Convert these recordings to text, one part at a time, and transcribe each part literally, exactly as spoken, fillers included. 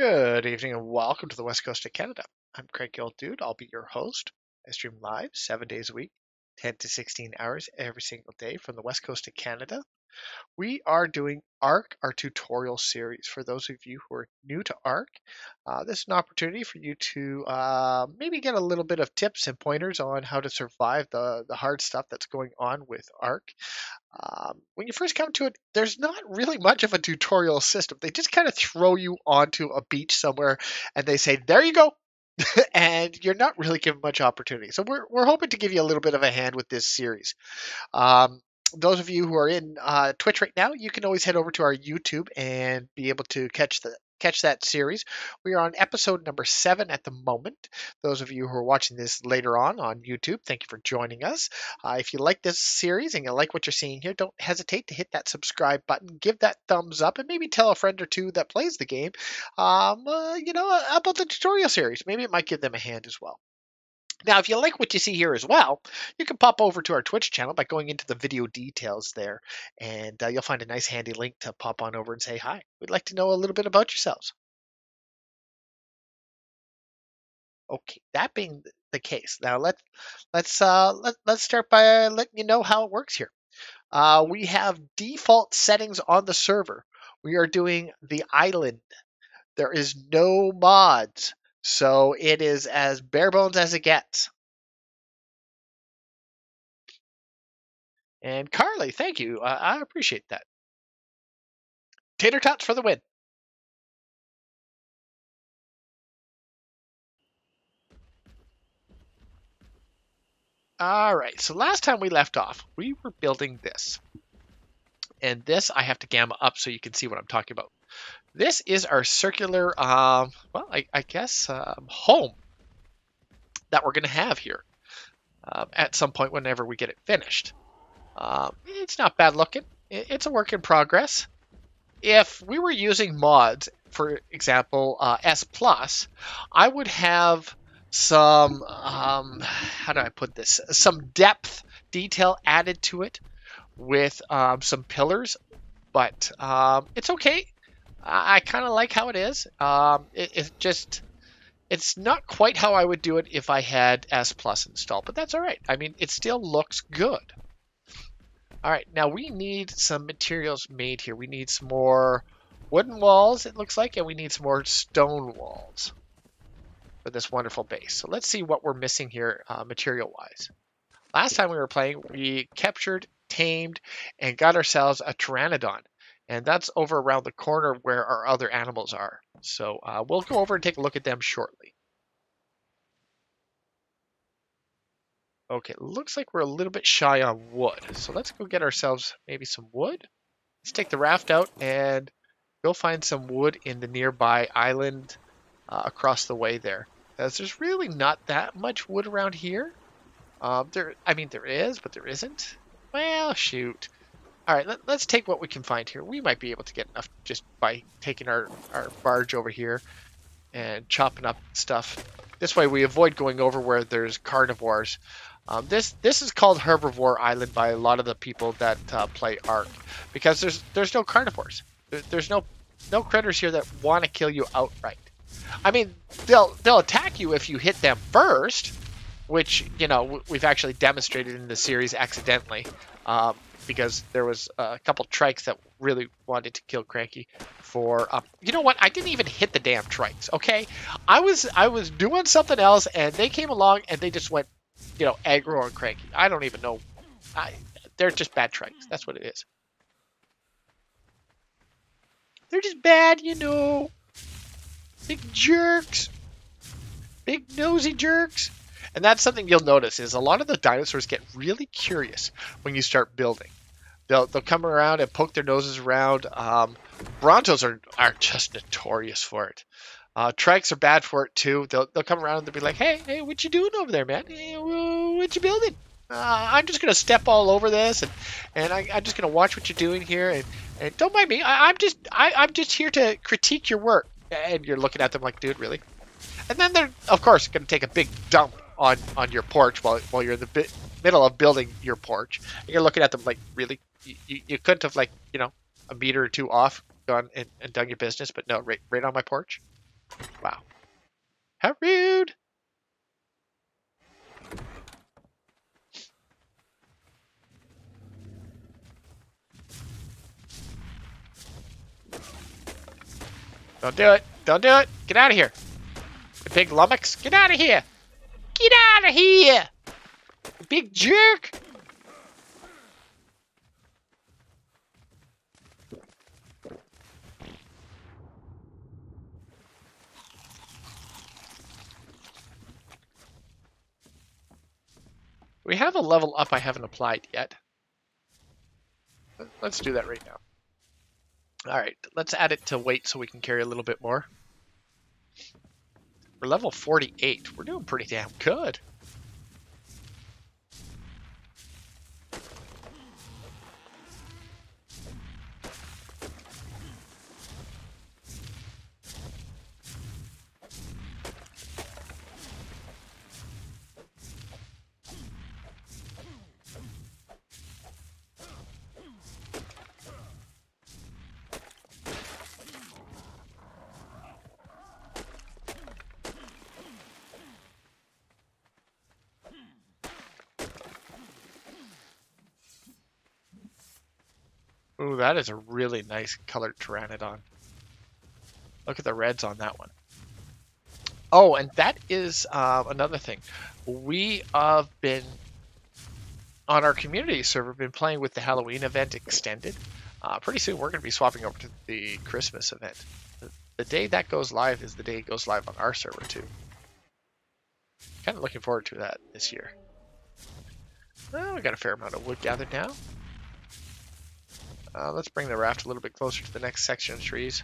Good evening and welcome to the West Coast of Canada. I'm Cranky Old Dude. I'll be your host. I stream live seven days a week, ten to sixteen hours every single day from the West Coast of Canada. We are doing ARK, our tutorial series. For those of you who are new to ARK, uh, this is an opportunity for you to uh, maybe get a little bit of tips and pointers on how to survive the, the hard stuff that's going on with ARK. Um, when you first come to it, there's not really much of a tutorial system. They just kind of throw you onto a beach somewhere and they say, there you go. And you're not really given much opportunity. So we're, we're hoping to give you a little bit of a hand with this series. Um, those of you who are in uh, Twitch right now, you can always head over to our YouTube and be able to catch the catch that series. We are on episode number seven at the moment. Those of you who are watching this later on on YouTube, thank you for joining us. Uh, if you like this series and you like what you're seeing here, don't hesitate to hit that subscribe button, give that thumbs up, and maybe tell a friend or two that plays the game, um, uh, you know, about the tutorial series. Maybe it might give them a hand as well. Now, if you like what you see here as well, you can pop over to our Twitch channel by going into the video details there, and uh, you'll find a nice handy link to pop on over and say hi. We'd like to know a little bit about yourselves. Okay, that being the case, now let's let's uh, let, let's start by letting you know how it works here. Uh, we have default settings on the server. We are doing the island. There is no mods. So it is as bare bones as it gets. And Carly, thank you. Uh, I appreciate that. Tater tots for the win. All right. So last time we left off, we were building this. And this I have to gamma up so you can see what I'm talking about. This is our circular, um, well, I, I guess, um, home that we're going to have here um, at some point whenever we get it finished. Um, it's not bad looking. It's a work in progress. If we were using mods, for example, uh, S plus, I would have some, um, how do I put this? Some depth detail added to it with um, some pillars, but um, it's okay. I, I kind of like how it is. Um, it, it just, it's not quite how I would do it if I had S plus installed, but that's all right. I mean, it still looks good. All right, now we need some materials made here. We need some more wooden walls, it looks like, and we need some more stone walls for this wonderful base. So let's see what we're missing here uh, material-wise. Last time we were playing, we captured, tamed, and got ourselves a pteranodon. And that's over around the corner where our other animals are. So uh, we'll go over and take a look at them shortly. Okay, looks like we're a little bit shy on wood. So let's go get ourselves maybe some wood. Let's take the raft out and go find some wood in the nearby island uh, across the way there. As there's really not that much wood around here. Um, there, I mean, there is, but there isn't. Well, shoot. All right, let, let's take what we can find here. We might be able to get enough just by taking our, our barge over here and chopping up stuff. This way we avoid going over where there's carnivores. Um, this this is called Herbivore Island by a lot of the people that uh, play ARK, because there's there's no carnivores. There, there's no no critters here that want to kill you outright. I mean, they'll they'll attack you if you hit them first, which, you know, we've actually demonstrated in the series accidentally, um, because there was a couple trikes that really wanted to kill Cranky for, um, you know what? I didn't even hit the damn trikes. Okay, I was I was doing something else, and they came along and they just went, you know, aggro on Cranky. I don't even know. I, they're just bad trikes. That's what it is. They're just bad, you know. Big jerks, big nosy jerks. And that's something you'll notice is a lot of the dinosaurs get really curious when you start building. They'll, they'll come around and poke their noses around. Um, Brontos are, are just notorious for it. Uh, trikes are bad for it too. They'll, they'll come around and they'll be like, hey, hey, what you doing over there, man? Hey, what you building? Uh, I'm just going to step all over this, and, and I, I'm just going to watch what you're doing here. And, and don't mind me. I, I'm just I, I'm just here to critique your work. And you're looking at them like, dude, really? And then they're, of course, going to take a big dump on on your porch while while you're in the bi middle of building your porch, and you're looking at them like, really, you, you, you couldn't have, like, you know, a meter or two off, gone and, and done your business? But no, right right on my porch. Wow, how rude. Don't do it, don't do it. Get out of here, the big lummox. Get out of here. Get out of here, big jerk! We have a level up I haven't applied yet. Let's do that right now. All right, let's add it to weight so we can carry a little bit more. We're level forty-eight. We're doing pretty damn good. Ooh, that is a really nice colored pteranodon. Look at the reds on that one. Oh, and that is uh, another thing. We have been, on our community server, been playing with the Halloween event extended. Uh, pretty soon we're going to be swapping over to the Christmas event. The, the day that goes live is the day it goes live on our server too. Kind of looking forward to that this year. Well, we got a fair amount of wood gathered now. Uh, let's bring the raft a little bit closer to the next section of trees.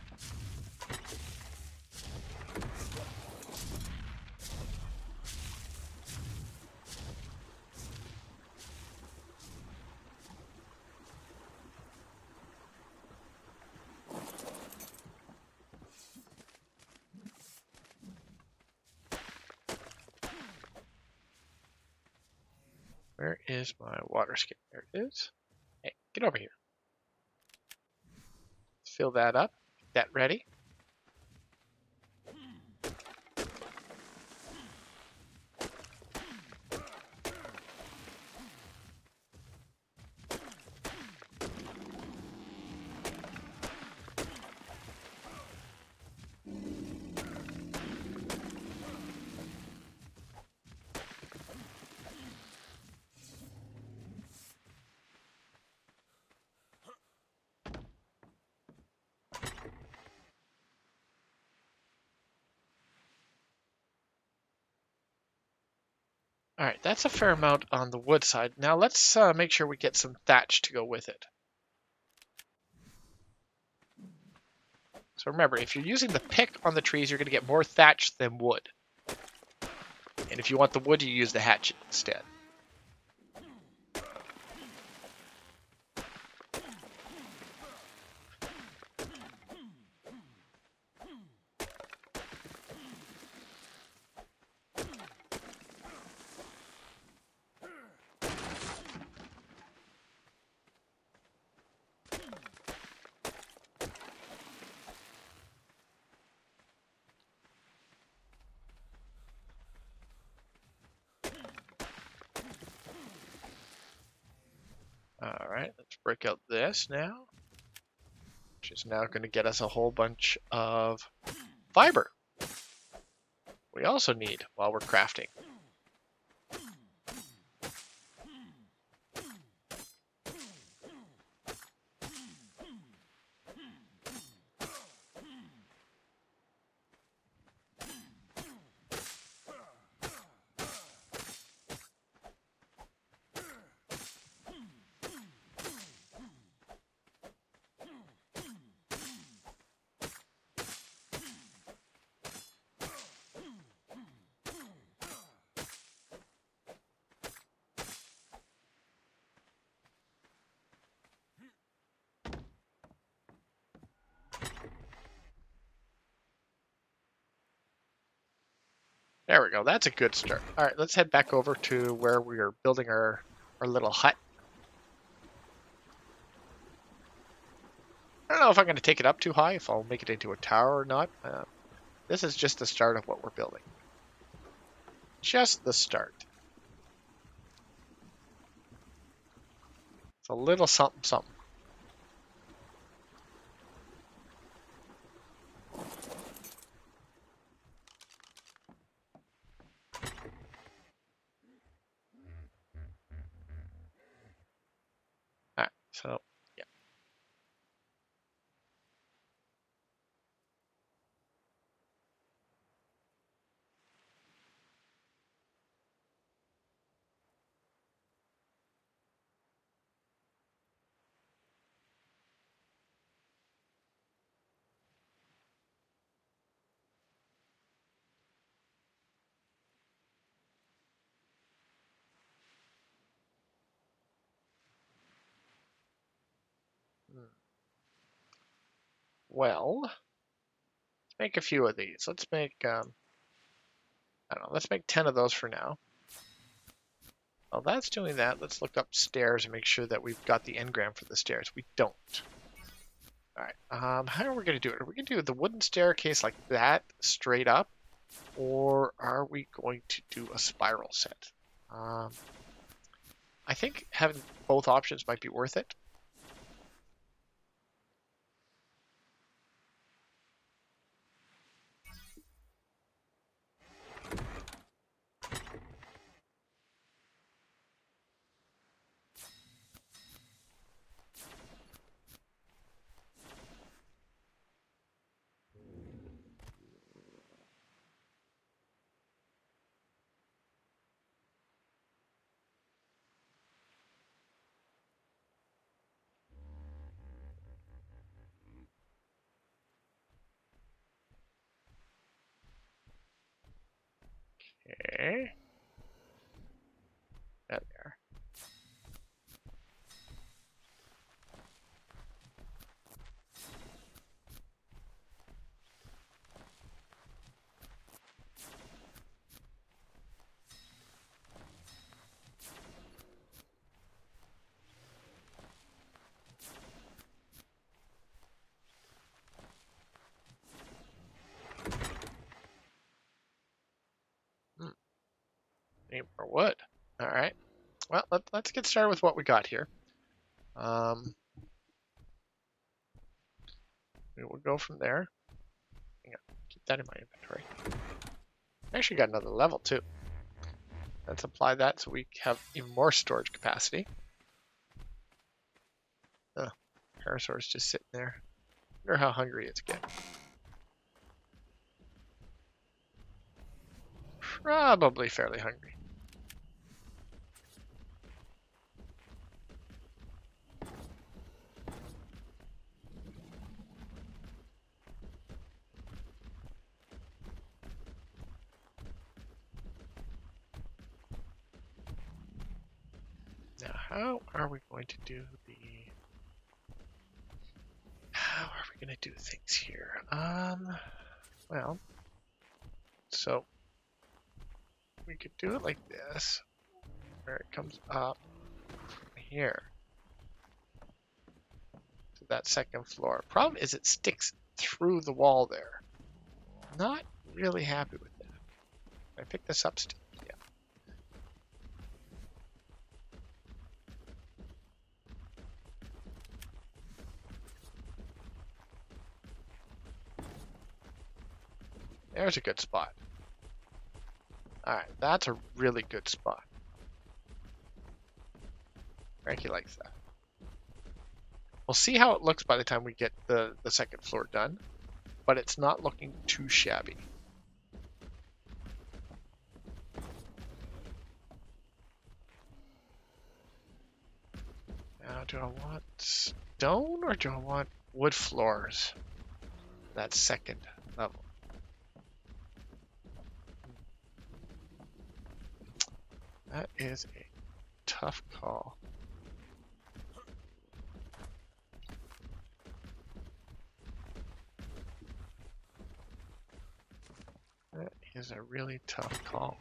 Where is my water skin? There it is. Hey, get over here. Fill that up. Get that ready. All right, that's a fair amount on the wood side. Now let's uh, make sure we get some thatch to go with it. So remember, if you're using the pick on the trees, you're going to get more thatch than wood. And if you want the wood, you use the hatchet instead. Break out this now, which is now going to get us a whole bunch of fiber. We also need while we're crafting. There we go. That's a good start. All right, let's head back over to where we are building our, our little hut. I don't know if I'm going to take it up too high, if I'll make it into a tower or not. Uh, this is just the start of what we're building. Just the start. It's a little something something. Well, let's make a few of these. Let's make, um, I don't know, let's make ten of those for now. While that's doing that, let's look upstairs and make sure that we've got the engram for the stairs. We don't. All right, um, how are we going to do it? Are we going to do the wooden staircase like that, straight up? Or are we going to do a spiral set? Um, I think having both options might be worth it. Okay. There they are. well, let, let's get started with what we got here. Um, we will go from there. Hang on, keep that in my inventory. I actually got another level too. Let's apply that so we have even more storage capacity. Oh, Parasaur's just sitting there. I wonder how hungry it's getting. Probably fairly hungry. Now, how are we going to do the... How are we going to do things here? Um, well, so... We could do it like this, where it comes up here to that second floor. Problem is it sticks through the wall there. Not really happy with that. Can I pick this up still? Yeah. There's a good spot. Alright, that's a really good spot. Cranky likes that. We'll see how it looks by the time we get the, the second floor done, but it's not looking too shabby. Now, do I want stone or do I want wood floors? That second level. That is a tough call. That is a really tough call.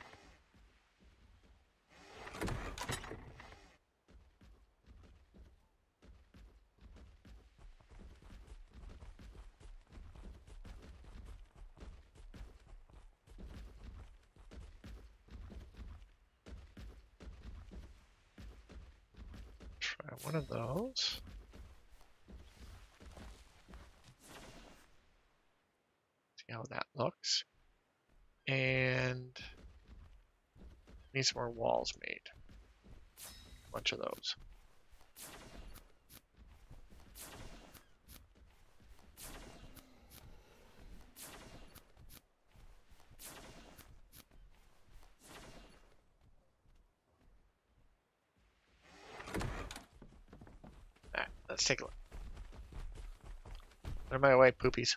One of those. See how that looks. And need some more walls made. A bunch of those. Let's take a look. Out of my way, poopies.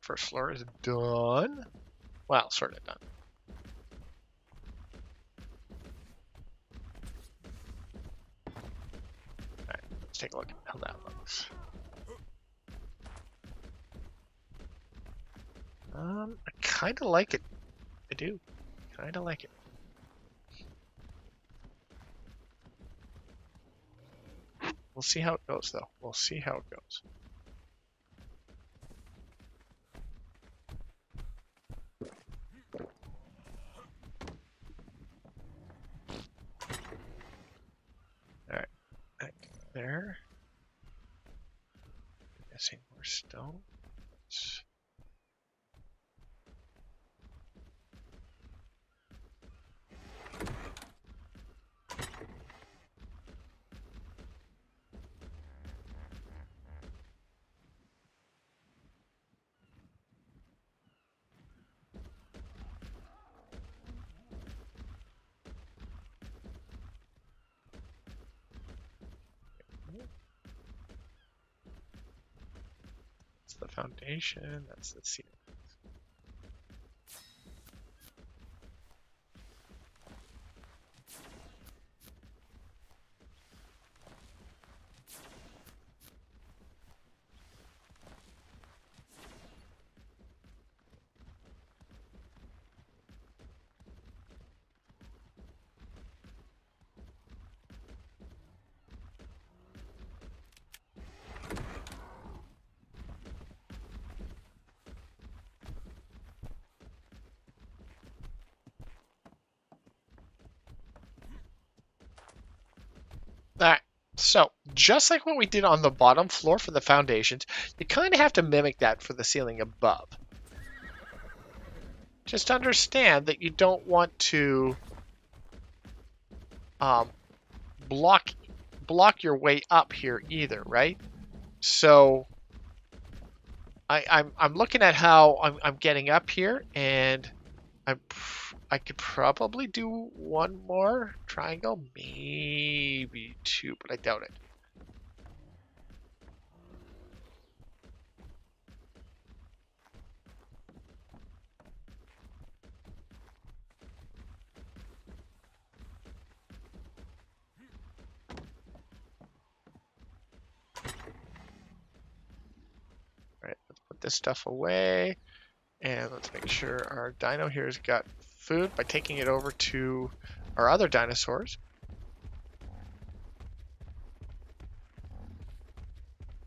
First floor is done. Well, sort of done. All right, let's take a look at how that looks. Um, I kind of like it. I do. Kind of like it. We'll see how it goes, though. We'll see how it goes. The foundation, that's the ceiling. So just like what we did on the bottom floor for the foundations, you kind of have to mimic that for the ceiling above. Just understand that you don't want to um, block block your way up here either, right? So I, I'm I'm looking at how I'm, I'm getting up here, and I'm I could probably do one more triangle, maybe two, but I doubt it. This stuff away, and let's make sure our dino here's got food by taking it over to our other dinosaurs.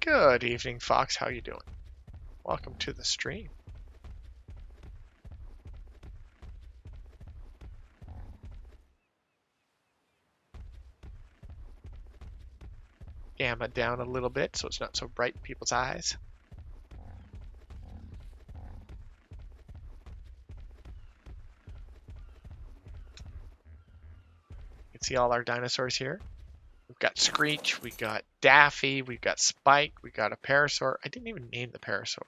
Good evening, Fox. How you doing? Welcome to the stream. Gamma down a little bit so it's not so bright in people's eyes. See all our dinosaurs here. We've got Screech, we got Daffy, we've got Spike, we got a Parasaur. I didn't even name the Parasaur.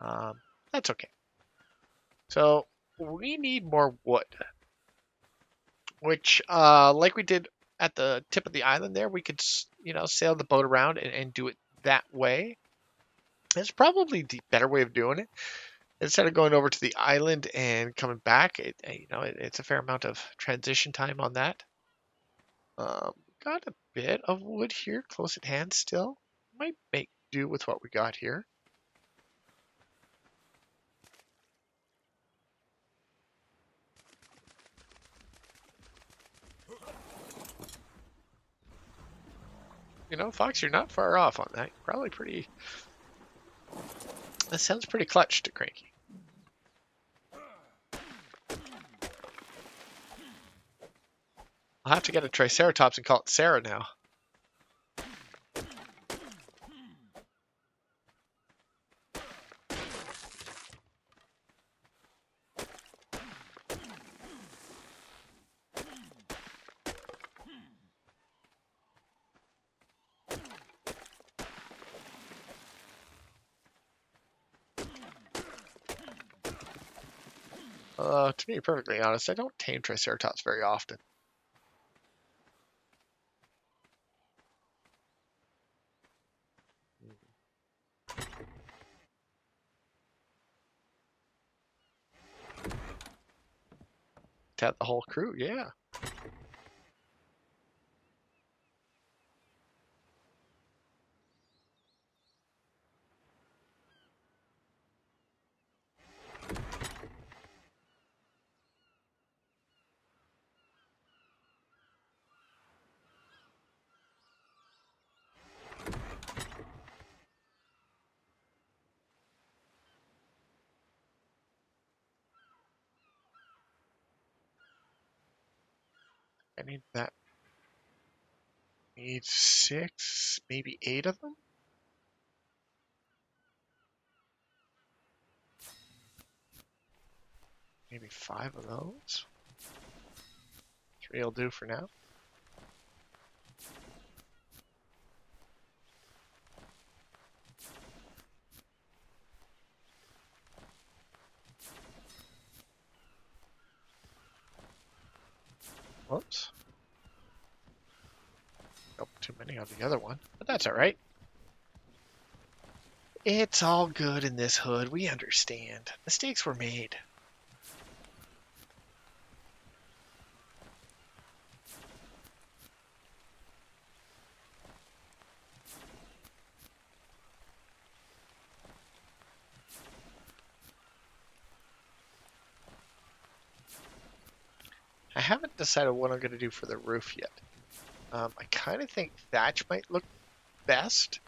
Um, that's okay. So we need more wood, which uh, like we did at the tip of the island there, we could, you know, sail the boat around and, and do it that way. It's probably the better way of doing it. Instead of going over to the island and coming back, it, you know, it, it's a fair amount of transition time on that. Um, got a bit of wood here, close at hand still. Might make do with what we got here. You know, Fox, you're not far off on that. You're probably pretty... That sounds pretty clutch to Cranky. I'll have to get a Triceratops and call it Sarah now. Uh, to be perfectly honest, I don't tame Triceratops very often. Tat the whole crew, yeah. I need that. Need six, maybe eight of them? Maybe five of those? Three will do for now. Whoops. Nope, too many on the other one, but that's alright. It's all good in this hood, we understand. Mistakes were made. I haven't decided what I'm going to do for the roof yet. Um, I kind of think thatch might look best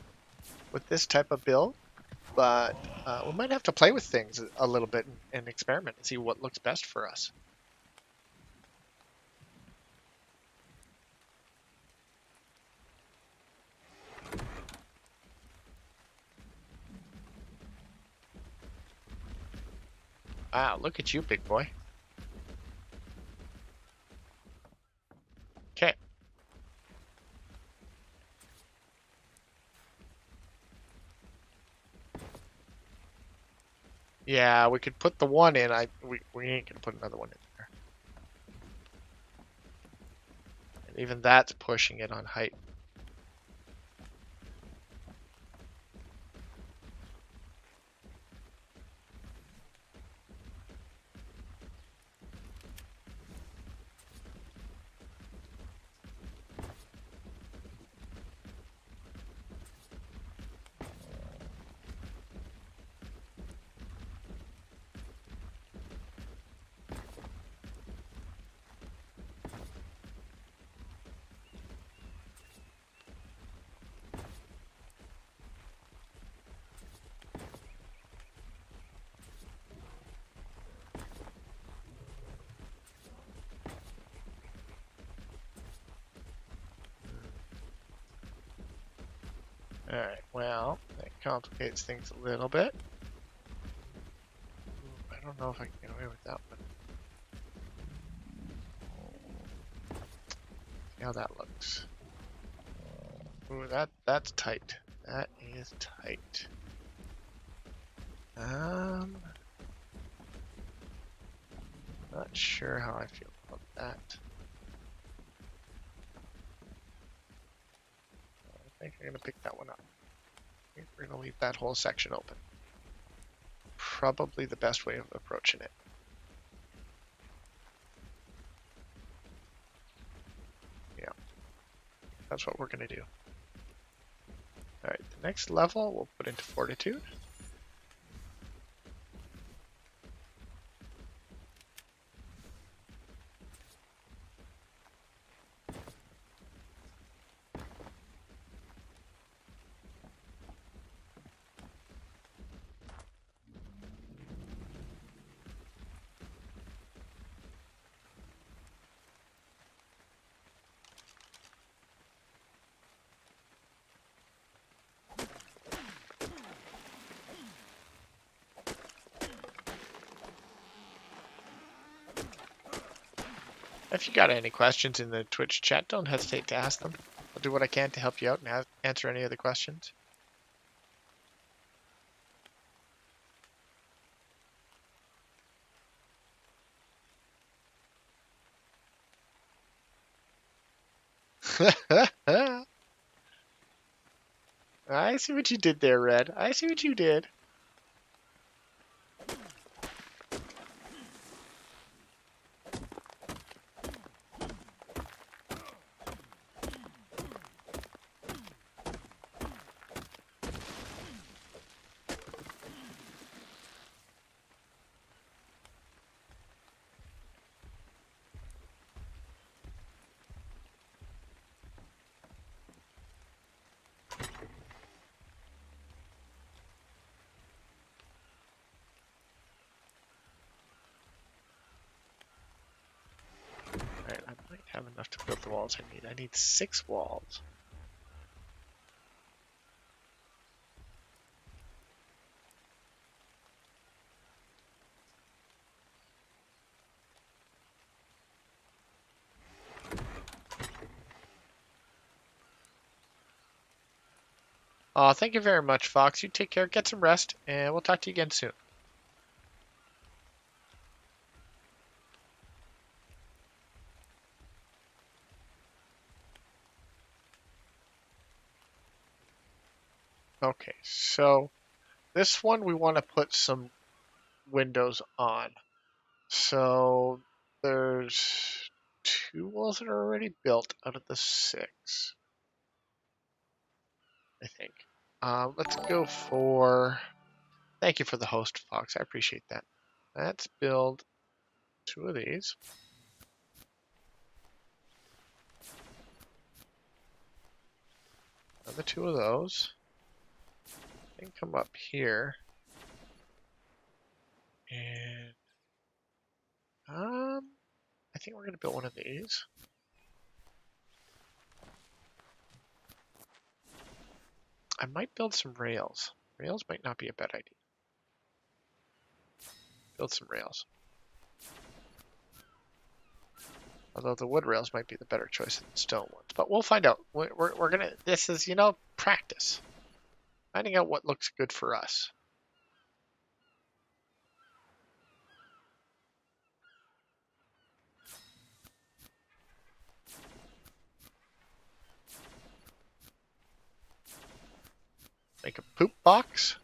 with this type of build, but uh, we might have to play with things a little bit and, and experiment and see what looks best for us. Wow, look at you, big boy. Okay. Yeah, we could put the one in. I we, we ain't gonna put another one in there. And even that's pushing it on height. Alright, well, that complicates things a little bit. Ooh, I don't know if I can get away with that one. See how that looks. Ooh, that, that's tight. That is tight. Um, not sure how I feel about that. You're gonna pick that one up. We're gonna leave that whole section open. Probably the best way of approaching it. Yeah, that's what we're gonna do. All right, the next level we'll put into fortitude. If you got any questions in the Twitch chat, don't hesitate to ask them. I'll do what I can to help you out and have, answer any other questions. I see what you did there, Red. I see what you did. Have enough to build the walls I need. I need six walls. Aw, uh, thank you very much, Fox. You take care, get some rest, and we'll talk to you again soon. Okay, so this one we want to put some windows on. So there's two walls that are already built out of the six, I think. Uh, let's go for... Thank you for the host, Fox. I appreciate that. Let's build two of these. Another two of those. Then come up here, and um, I think we're going to build one of these. I might build some rails. Rails might not be a bad idea. Build some rails. Although the wood rails might be the better choice than the stone ones. But we'll find out. We're, we're, we're going to... This is, you know, practice. Finding out what looks good for us. Make a poop box.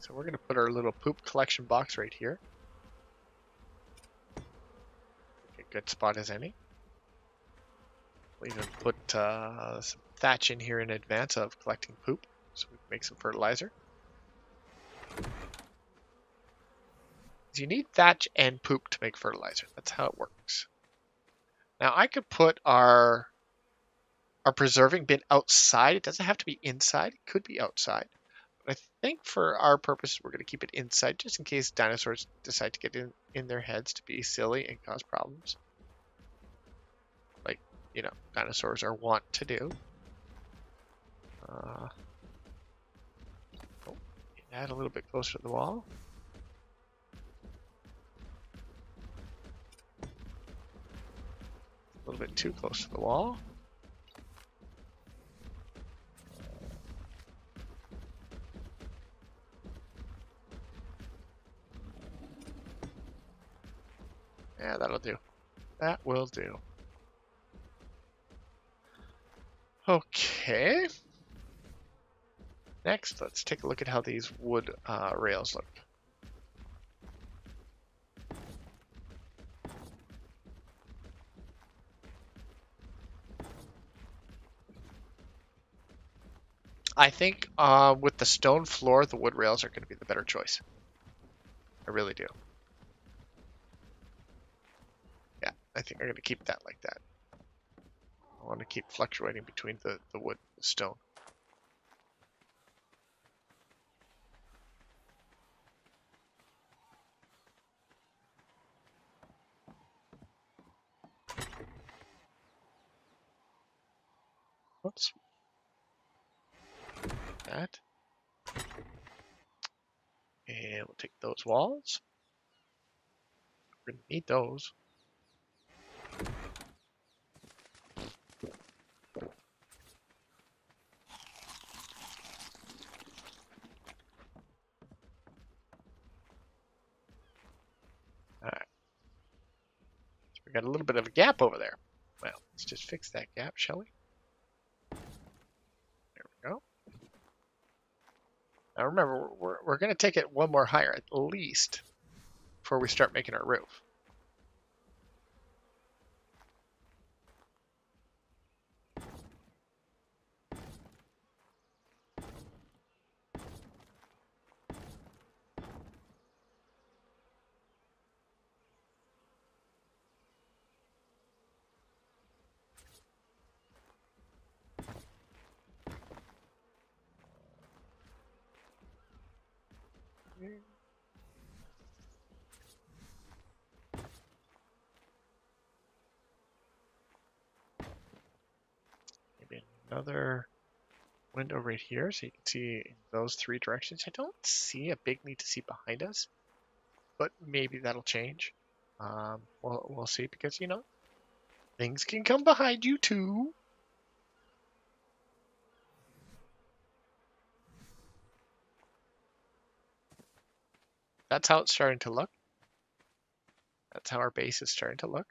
So we're going to put our little poop collection box right here. A good spot as any. We'll even put uh, some thatch in here in advance of collecting poop, so we can make some fertilizer. You need thatch and poop to make fertilizer. That's how it works. Now I could put our, our preserving bin outside. It doesn't have to be inside. It could be outside. I think for our purposes, we're going to keep it inside, just in case dinosaurs decide to get in, in their heads to be silly and cause problems. Like, you know, dinosaurs are wont to do. Uh, oh, get that a little bit closer to the wall. A little bit too close to the wall. Yeah, that'll do. That will do. Okay. Next, let's take a look at how these wood uh, rails look. I think uh, with the stone floor, the wood rails are going to be the better choice. I really do. I think I'm going to keep that like that. I want to keep fluctuating between the, the wood and the stone. Oops. That. And we'll take those walls. We're going to need those. We got a little bit of a gap over there. Well, let's just fix that gap, shall we? There we go. Now remember, we're, we're going to take it one more higher at least before we start making our roof. Maybe another window right here so you can see in those three directions. I don't see a big need to see behind us, but maybe that'll change. Um, we'll, we'll see, because, you know, things can come behind you too. That's how it's starting to look. That's how our base is starting to look.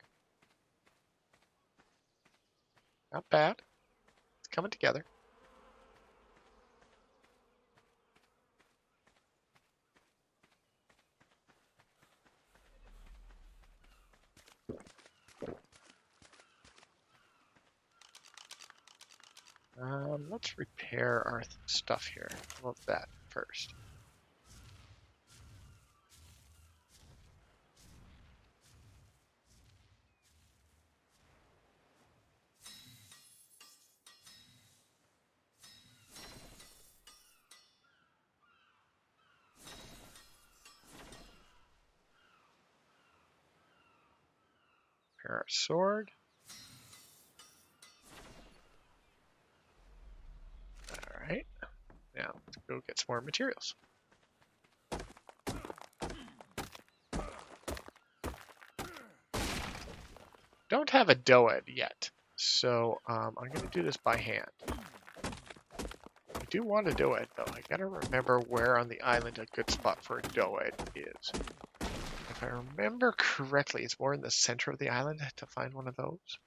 Not bad. It's coming together. Um, let's repair our stuff here. We'll do that first. Repair our sword. Alright. Now let's go get some more materials. Don't have a Doed yet, so um, I'm going to do this by hand. I do want to do it, though. I got to remember where on the island a good spot for a Doed is. If I remember correctly, it's more in the center of the island to find one of those.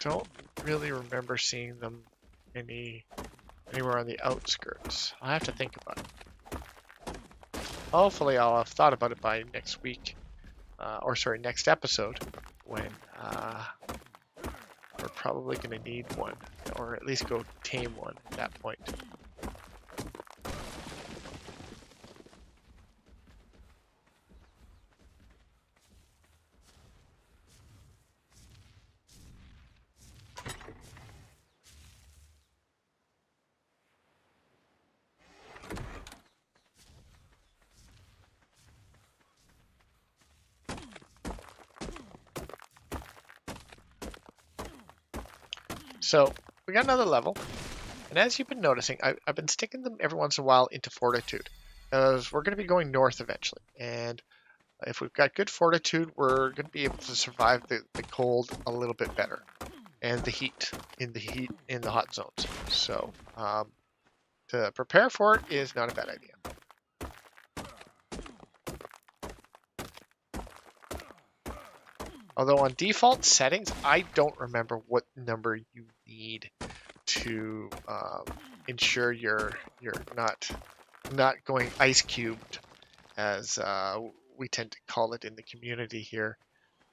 Don't really remember seeing them any anywhere on the outskirts. I'll have to think about it. Hopefully I'll have thought about it by next week, uh, or sorry, next episode, when uh, we're probably going to need one, or at least go tame one at that point. So we got another level, and as you've been noticing, I, I've been sticking them every once in a while into fortitude, because we're going to be going north eventually, and if we've got good fortitude, we're going to be able to survive the, the cold a little bit better, and the heat in the heat in the hot zones. So um, to prepare for it is not a bad idea. Although on default settings, I don't remember what number you need to um, ensure you're you're not not going ice cubed, as uh, we tend to call it in the community here.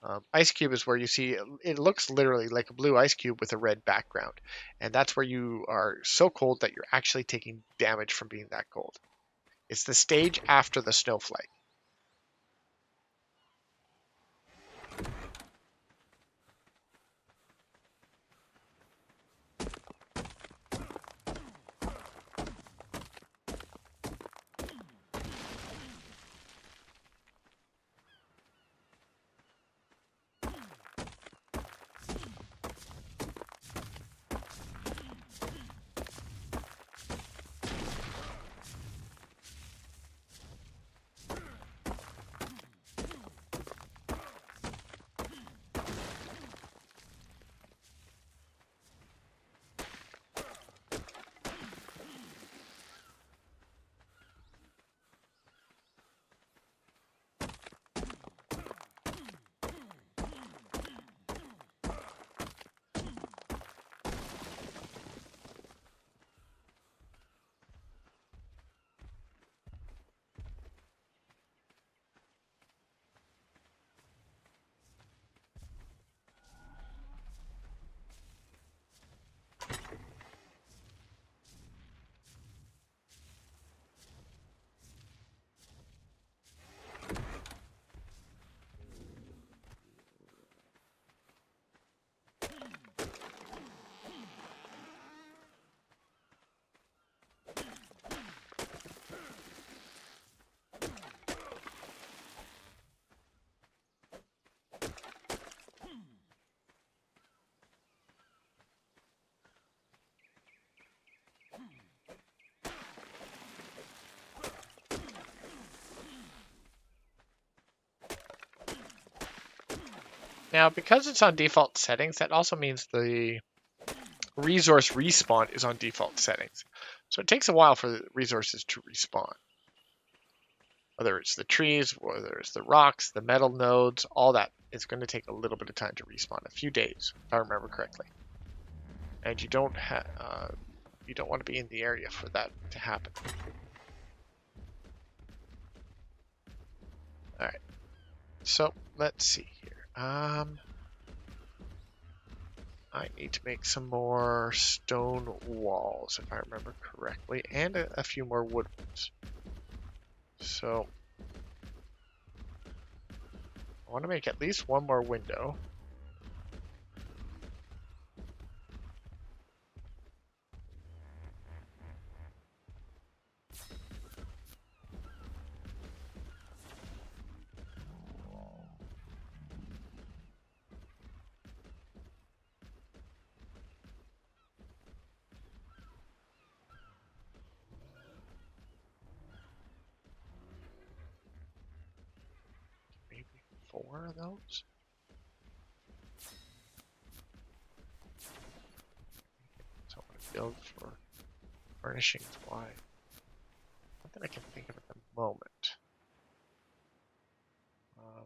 Um, ice cube is where you see it looks literally like a blue ice cube with a red background, and that's where you are so cold that you're actually taking damage from being that cold. It's the stage after the snowflake. Now, because it's on default settings, that also means the resource respawn is on default settings. So it takes a while for the resources to respawn. Whether it's the trees, whether it's the rocks, the metal nodes, all that, it's going to take a little bit of time to respawn, a few days, if I remember correctly. And you don't ha uh, you don't want to be in the area for that to happen. All right. So let's see here. Um, I need to make some more stone walls, if I remember correctly, and a, a few more wood ones. So, I want to make at least one more window. four of those? So I'm gonna build for furnishing fly. Nothing I can think of at the moment. Um,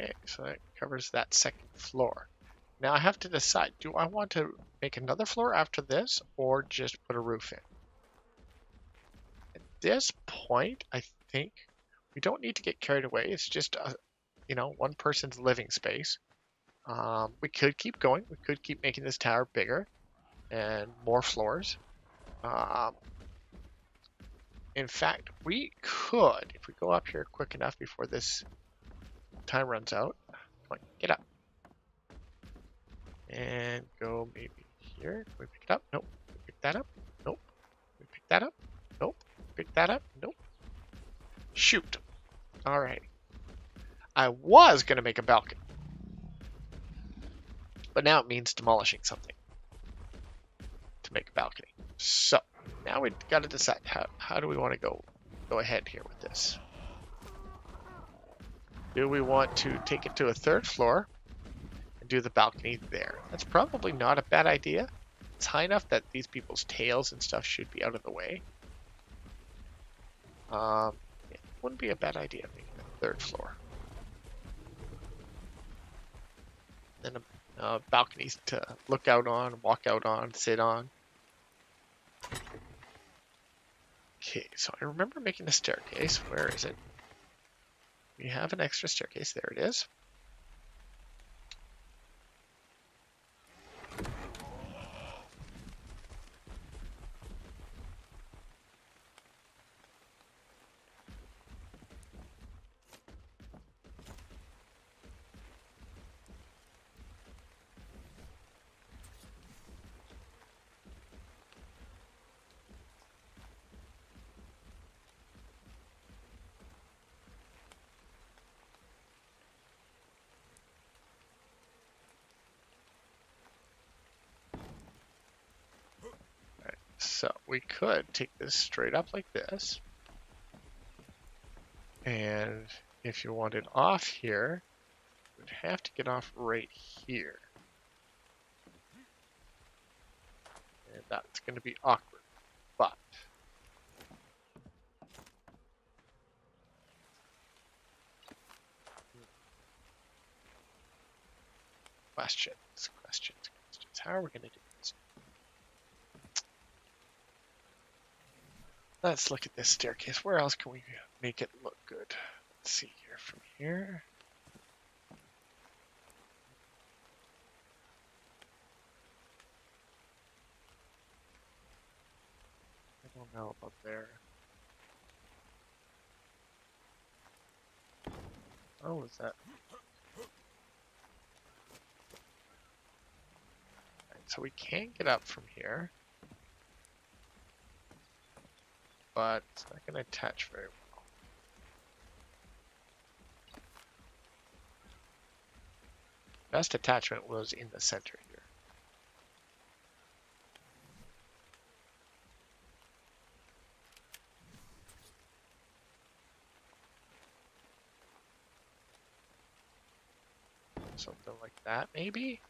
Okay, so that covers that second floor. Now I have to decide, do I want to make another floor after this or just put a roof in? At this point, I think we don't need to get carried away. It's just, a, you know, one person's living space. Um, we could keep going. We could keep making this tower bigger and more floors. Um, in fact, we could, if we go up here quick enough before this time runs out. Come on, get up. And go maybe here. Can we pick it up? Nope. We pick that up? Nope. We pick that up? Nope. Pick that up? Nope. Shoot. Alright. I was going to make a balcony. But now it means demolishing something to make a balcony. So, now we've got to decide how, how do we want to go, go ahead here with this. Do we want to take it to a third floor and do the balcony there? That's probably not a bad idea. It's high enough that these people's tails and stuff should be out of the way. Um, it wouldn't be a bad idea making a third floor. Then a, a balconies to look out on, walk out on, sit on. Okay, so I remember making a staircase. Where is it? We have an extra staircase. There it is. So we could take this straight up like this. And if you want it off here, you would have to get off right here. And that's going to be awkward, but questions, questions, questions. How are we going to do this? Let's look at this staircase. Where else can we make it look good? Let's see here from here. I don't know up there. Oh, what's that? Right, so we can get up from here. But it's not going to attach very well. Best attachment was in the center here. Something like that, maybe?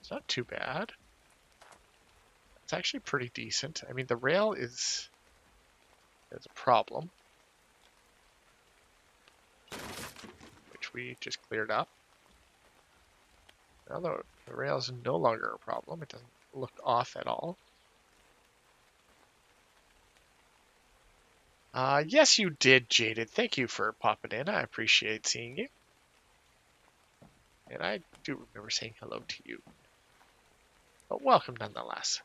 It's not too bad. It's actually pretty decent. I mean, the rail is, is a problem, which we just cleared up. Now the, the rail is no longer a problem. It doesn't look off at all. Uh, yes, you did, Jaded. Thank you for popping in. I appreciate seeing you. And I do remember saying hello to you. But welcome nonetheless.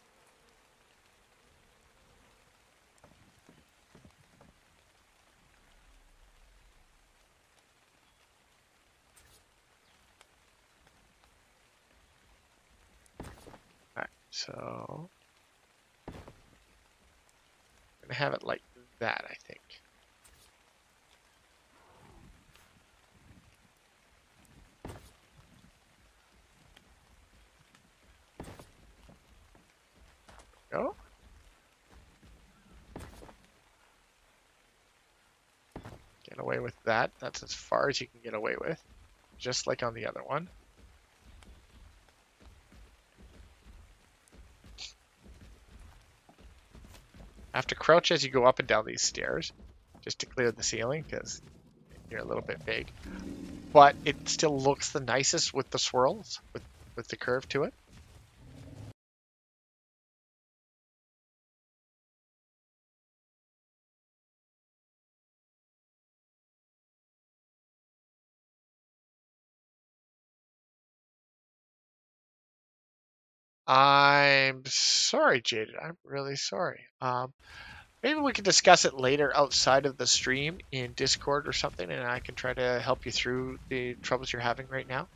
Alright, so... I'm going to have it like that, I think. Go. Get away with that. That's as far as you can get away with. Just like on the other one. Have to crouch as you go up and down these stairs just to clear the ceiling because you're a little bit big. But it still looks the nicest with the swirls, with, with the curve to it. I'm sorry, Jaded. I'm really sorry. Um, maybe we can discuss it later outside of the stream in Discord or something, and I can try to help you through the troubles you're having right now.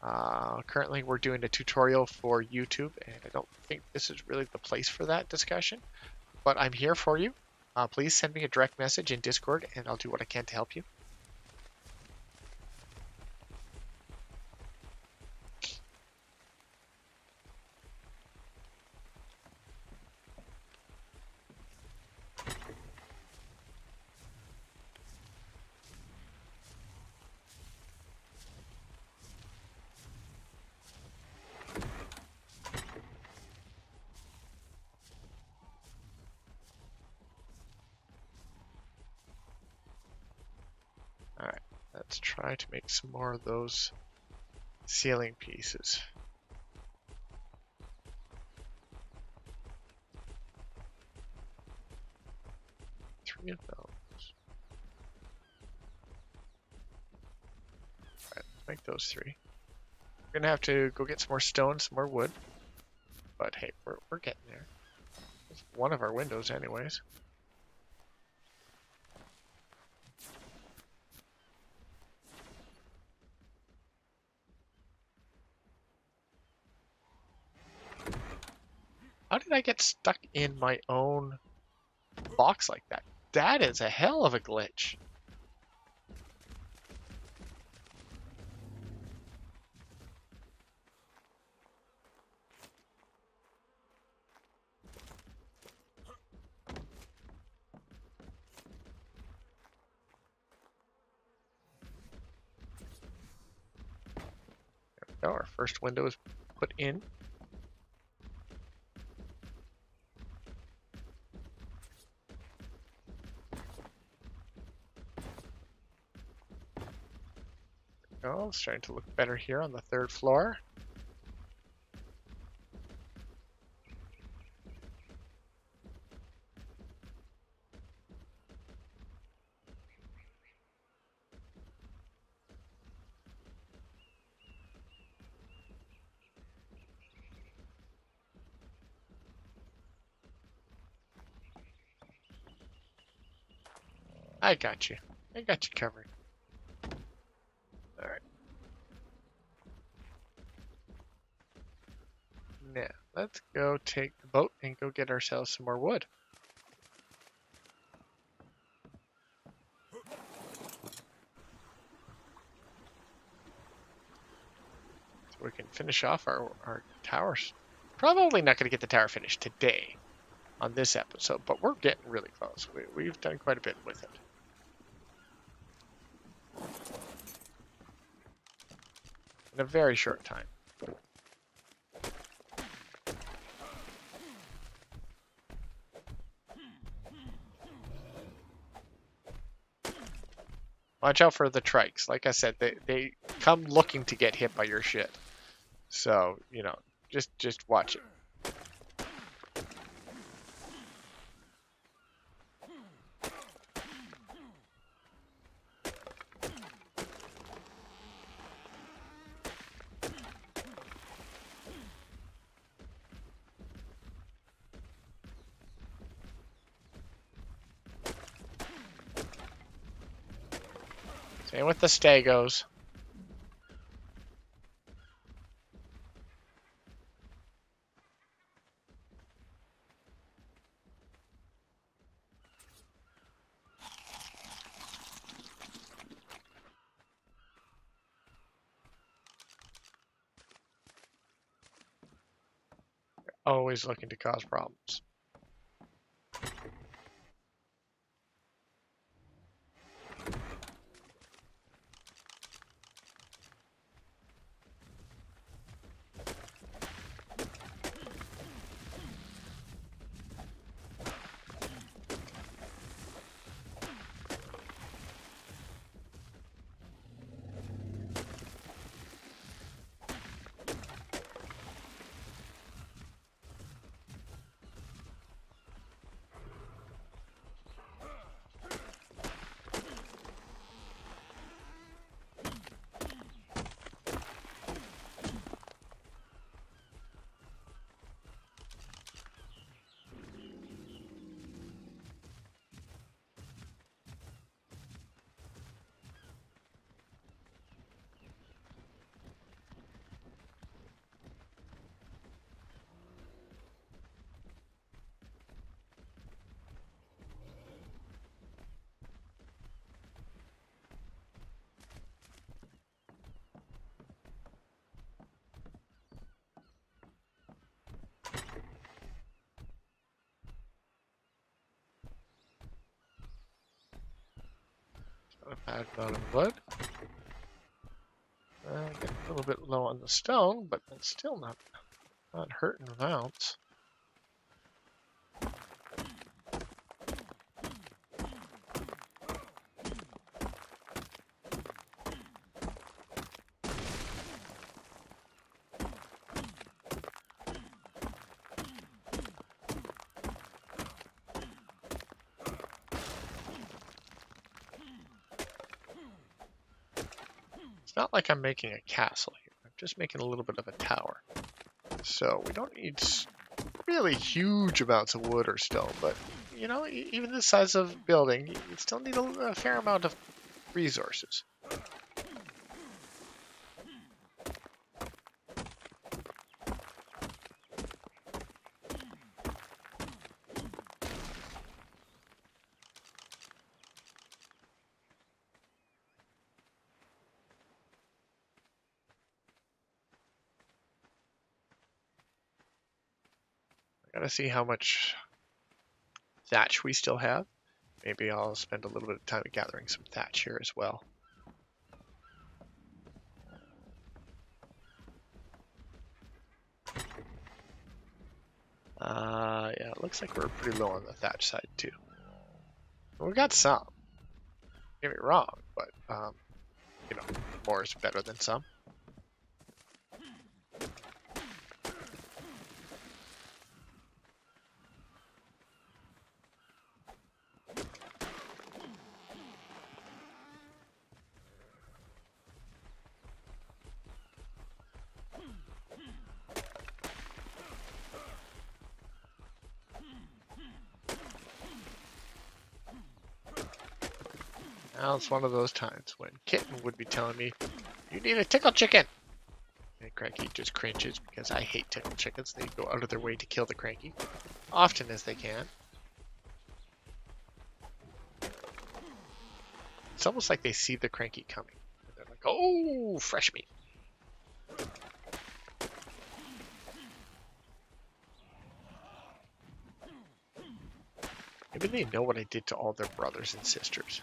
Uh, currently, we're doing a tutorial for YouTube, and I don't think this is really the place for that discussion, but I'm here for you. Uh, please send me a direct message in Discord, and I'll do what I can to help you. Let's try to make some more of those ceiling pieces. Three of those. Alright, let's make those three. We're gonna have to go get some more stone, some more wood. But hey, we're, we're getting there. It's one of our windows anyways. How did I get stuck in my own box like that? That is a hell of a glitch. There we go. Our first window is put in. Oh, it's starting to look better here on the third floor. I got you. I got you covered. Let's go take the boat and go get ourselves some more wood. So we can finish off our, our towers. Probably not going to get the tower finished today on this episode, but we're getting really close. We, we've done quite a bit with it. In a very short time. Watch out for the trikes. Like I said, they, they come looking to get hit by your shit. So, you know, just, just watch it. Same with the stegos. They're always looking to cause problems. A bad amount of wood. Uh, getting a little bit low on the stone, but it's still not not hurting an ounce. Not like I'm making a castle here. I'm just making a little bit of a tower. So we don't need really huge amounts of wood or stone, but you know, even the size of building, you still need a, a fair amount of resources. Gotta see how much thatch we still have. Maybe I'll spend a little bit of time gathering some thatch here as well. Uh, yeah, it looks like we're pretty low on the thatch side too. We got some. Don't get me wrong, but um, you know, more is better than some. Now it's one of those times when Kitten would be telling me, you need a tickle chicken! And Cranky just cringes because I hate tickle chickens. They go out of their way to kill the Cranky, often as they can. It's almost like they see the Cranky coming. And they're like, oh, fresh meat. Maybe they know what I did to all their brothers and sisters.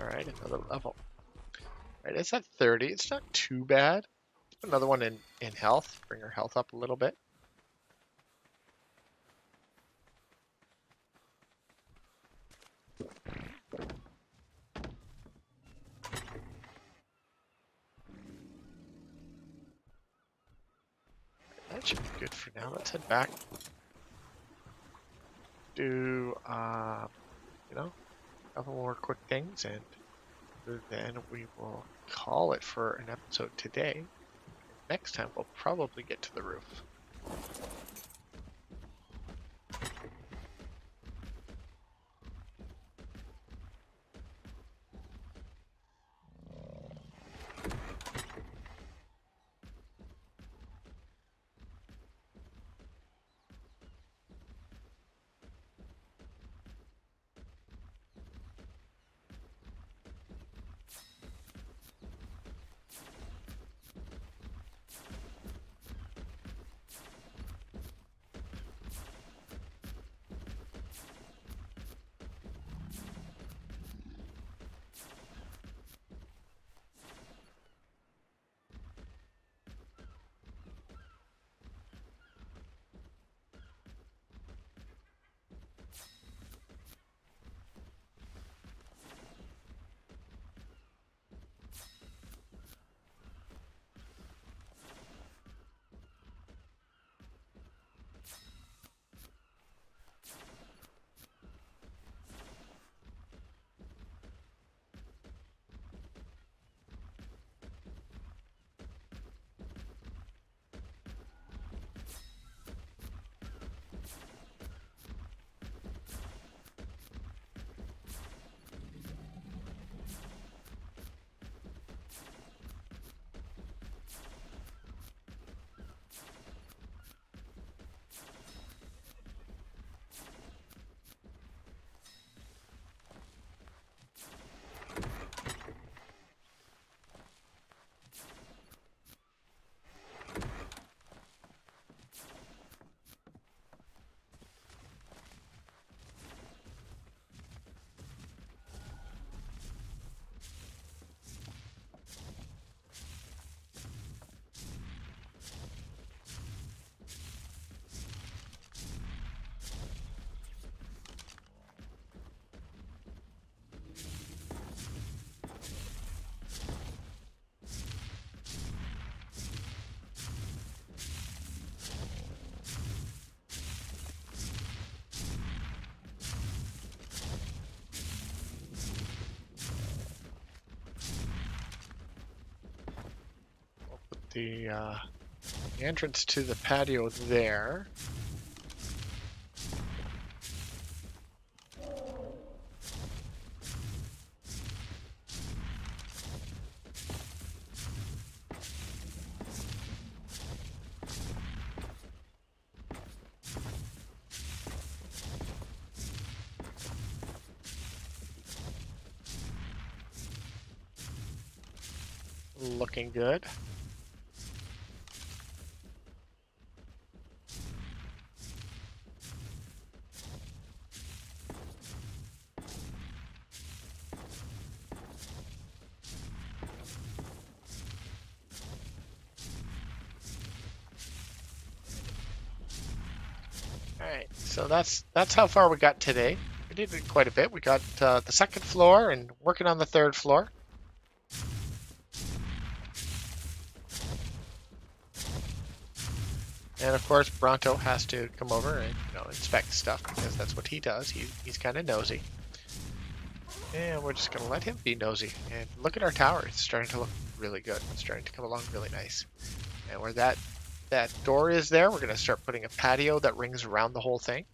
All right, another level. All right, it's at thirty. It's not too bad. Another one in, in health. Bring her health up a little bit. That should be good for now. Let's head back. Do, uh, you know, a couple more quick things, and then we will call it for an episode today. Next time, we'll probably get to the roof. The, uh, the entrance to the patio there. Looking good. So that's that's how far we got today. We did quite a bit. We got uh, the second floor and working on the third floor. And of course, Bronto has to come over and you know, inspect stuff because that's what he does. He, he's kind of nosy. And we're just going to let him be nosy. And look at our tower. It's starting to look really good. It's starting to come along really nice. And we're that... That door is there. We're going to start putting a patio that rings around the whole thing.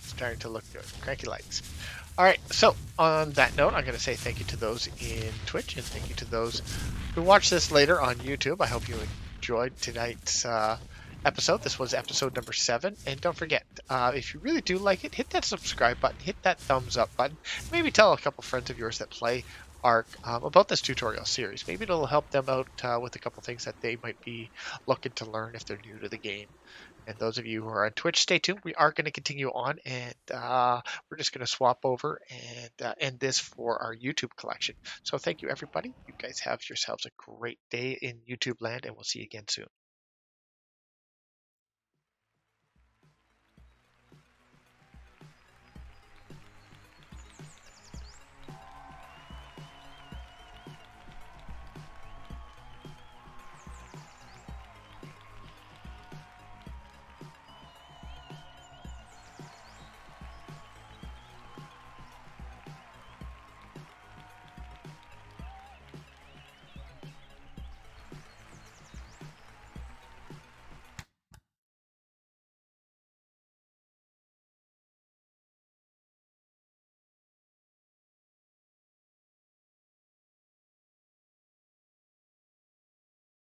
Starting to look good. Cranky likes. All right. So on that note, I'm going to say thank you to those in Twitch and thank you to those who watch this later on YouTube. I hope you enjoyed tonight's uh, episode. This was episode number seven, and don't forget, uh if you really do like it, hit that subscribe button, hit that thumbs up button, maybe tell a couple friends of yours that play ARK um, about this tutorial series. Maybe it'll help them out uh, with a couple things that they might be looking to learn if they're new to the game. And those of you who are on Twitch, stay tuned. We are going to continue on, and uh, we're just going to swap over and uh, end this for our YouTube collection. So thank you, everybody. You guys have yourselves a great day in YouTube land, and we'll see you again soon.